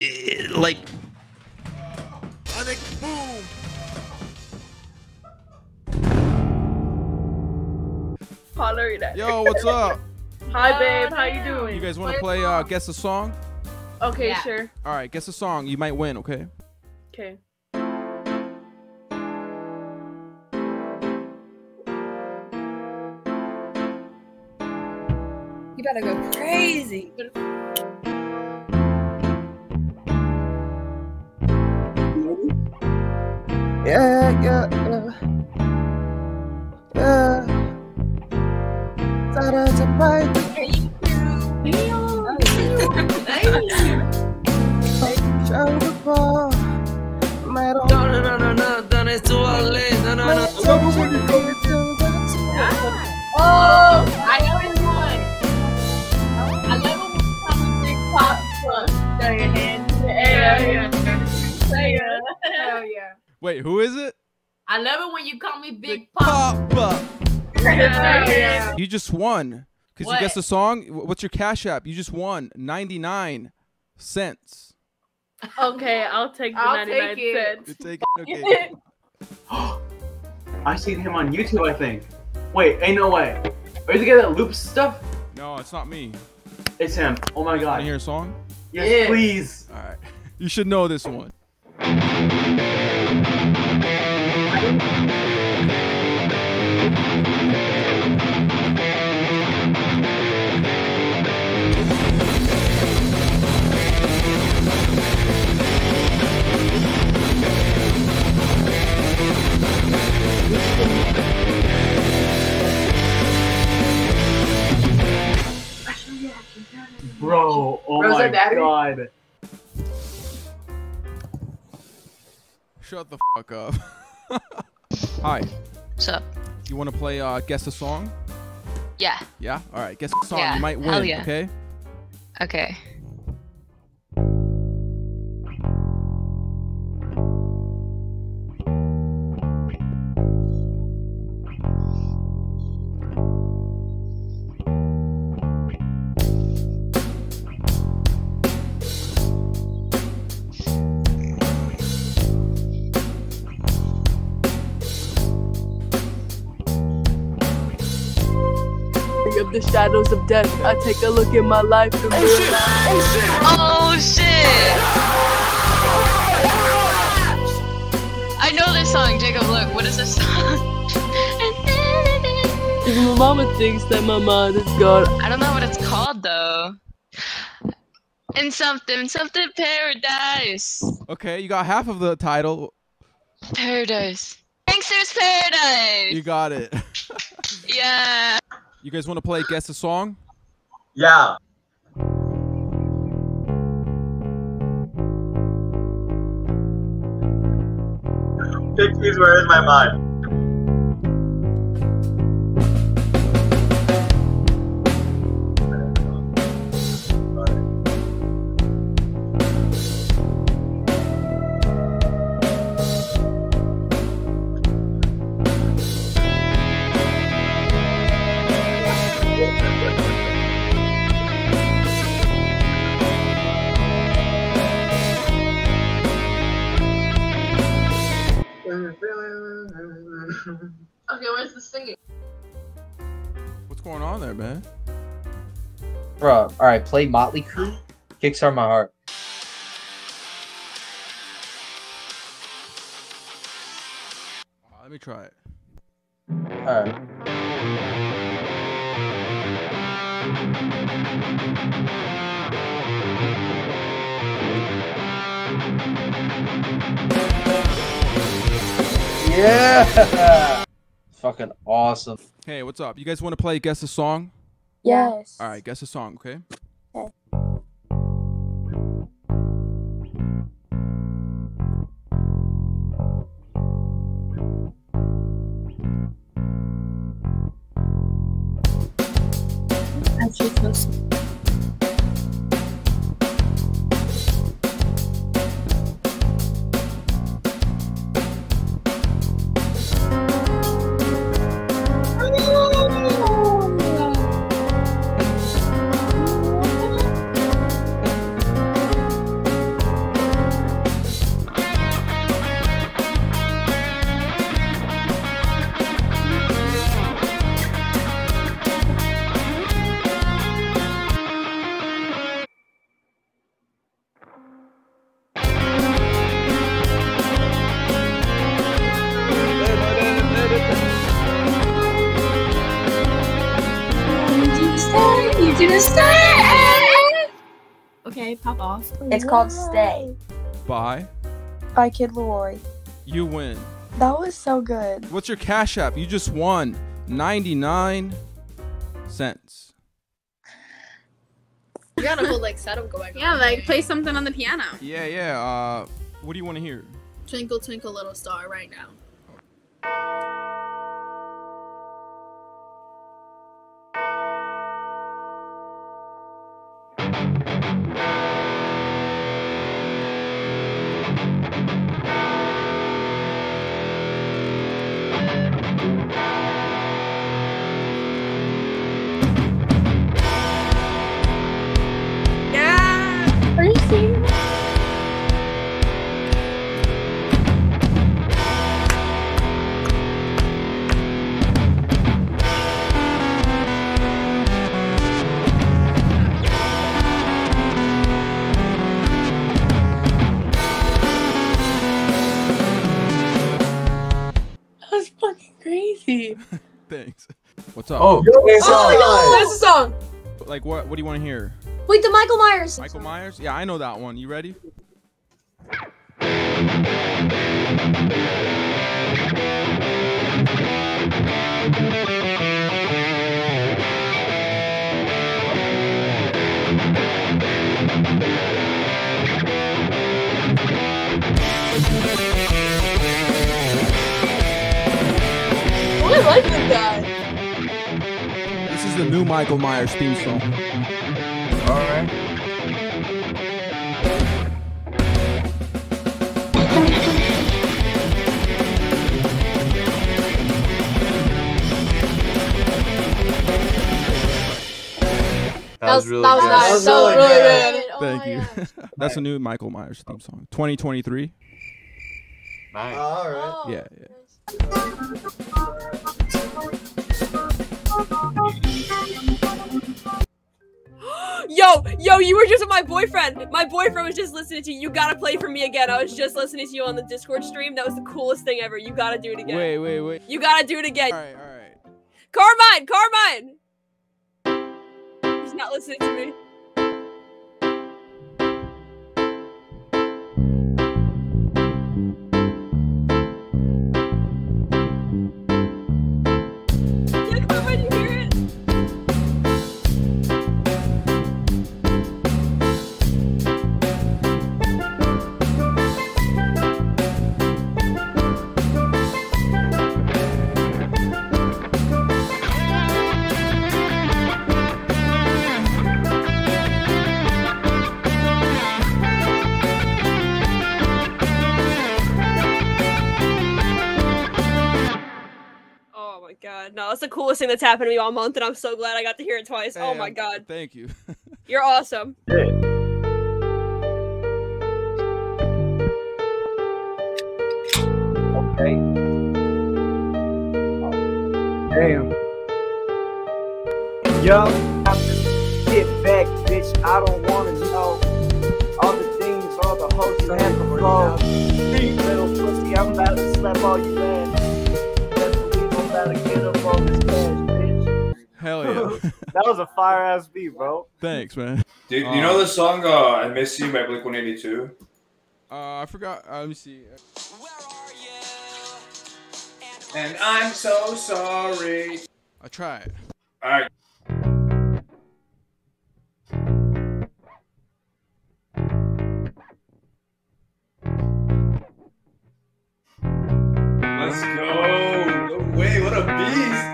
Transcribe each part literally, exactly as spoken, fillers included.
it, like, Sonic Boom. Yo, what's up? Hi, babe. How you doing? You guys want to play uh, Guess a Song? Okay, yeah. Sure. All right, guess a song. You might win, okay? Okay. You better go crazy. Yeah, yeah, yeah. Yeah. Oh, I know this one. I love it when someone big pop plus. Throw your hands in the air. Hell yeah. Wait, who is it? I love it when you call me Big Pop. Pop. Yeah. You just won. Because you guessed the song. What's your cash app? You just won ninety-nine cents. Okay, I'll take the I'll ninety-nine take cents. You take it. Okay. I seen him on YouTube, I think. Wait, ain't no way. Are you the guy that loops stuff? No, it's not me. It's him. Oh my god. You want to hear a song? Yes, yeah. Please. All right. You should know this one. Bro, oh Rosa my Daddy? God. Shut the fuck up. Hi. What's up? You want to play uh, Guess a Song? Yeah. Yeah? Alright, guess a song. Yeah. You might win, yeah. Okay? Okay. Of the shadows of death, I take a look at my life and realize. Oh shit! I know this song, Jacob. Look, what is this song? Even my mama thinks that my mind is gone. I don't know what it's called though. In something, something paradise. Okay, you got half of the title. Paradise. Gangster's Paradise. You got it. Yeah. You guys want to play Guess a Song? Yeah. Pixies, Where Is My Mind? Okay, where's the singing? What's going on there, man? Bro, alright, play Motley Crue. Kickstart My Heart. Oh, let me try it. Alright. Yeah! Fucking awesome. Hey, what's up? You guys want to play Guess a Song? Yes. All right, guess a song, okay? Okay. That's your first one. Stay! Okay, pop off. It's wow. called Stay. Bye. By Kid Laroi. You win. That was so good. What's your Cash App? You just won ninety-nine cents. You got a whole like setup going on. Yeah, like play something on the piano. Yeah, yeah. Uh, what do you want to hear? Twinkle, Twinkle, Little Star right now. Thanks. What's up? Oh, that's oh, a song. Like what? What do you want to hear? Wait, the Michael Myers. Michael Myers? Yeah, I know that one. You ready? I like this guy. This is the new Michael Myers theme song. Alright. That, that was really that was good. Nice. That was so really good. good. Thank oh, you. Yeah. That's a new Michael Myers theme song. twenty twenty-three. Nice. Alright. Oh, yeah, yeah. Yo, yo, you were just with my boyfriend. My boyfriend was just listening to you. You gotta play for me again. I was just listening to you on the Discord stream. That was the coolest thing ever. You gotta do it again. Wait, wait, wait. You gotta do it again. All right, all right. Carmine, Carmine. He's not listening to me. That's the coolest thing that's happened to me all month, and I'm so glad I got to hear it twice. Hey, oh my I'm, god. Thank you. You're awesome. Hey. Okay. Damn. Yo, get back, bitch. I don't wanna know all the things, all the hosts I have to follow. Me, little pussy, I'm about to slap all you ass. Gotta get up on this bitch. Hell yeah. That was a fire ass beat, bro. Thanks, man. Dude, you know the song uh, I Miss You by Blink one eighty-two? Uh, I forgot. Uh, let me see. Where are you? And I'm so sorry. I tried. Alright. Let's go. Wait, what a beast!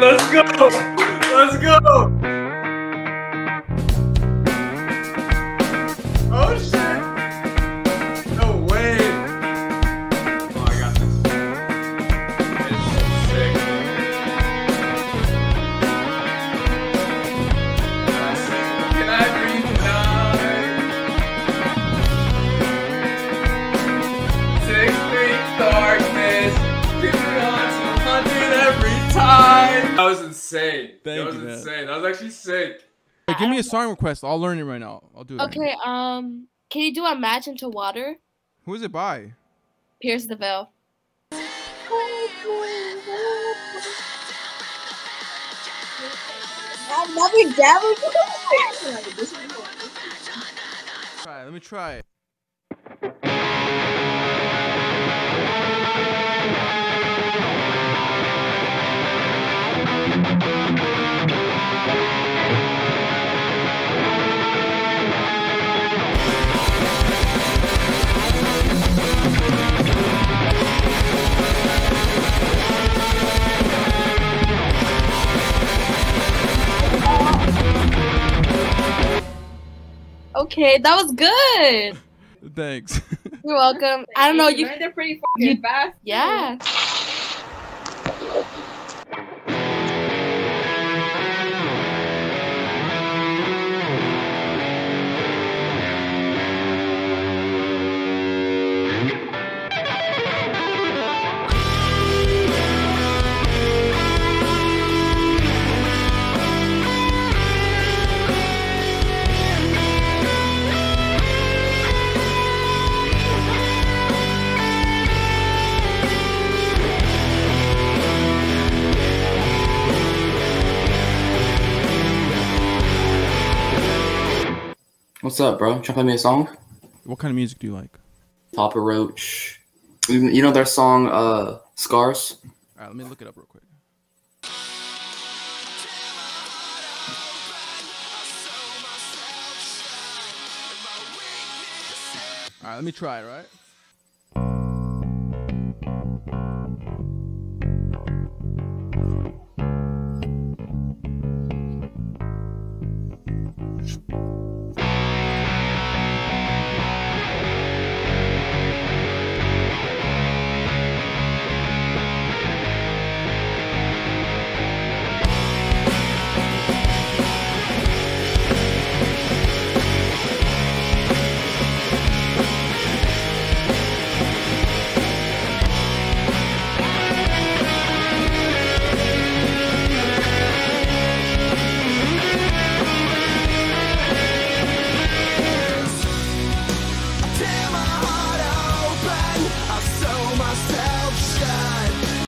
Let's go! Let's go! Oh shit! No way! Oh, I got this. It's sick. That was insane. Thank that was you, insane. That was actually sick. Wait, give me a song request. I'll learn it right now. I'll do it. Okay. Right now. Um, can you do a match into water? Who is it by? Pierce the Veil. Alright, let me try it. Okay, that was good. Thanks. You're welcome. I don't know. You learned it pretty fucking fast. Yeah. What's up, bro? Trying to play me a song? What kind of music do you like? Papa Roach. You know their song, uh, Scars? Alright, let me look it up real quick. Alright, let me try, right?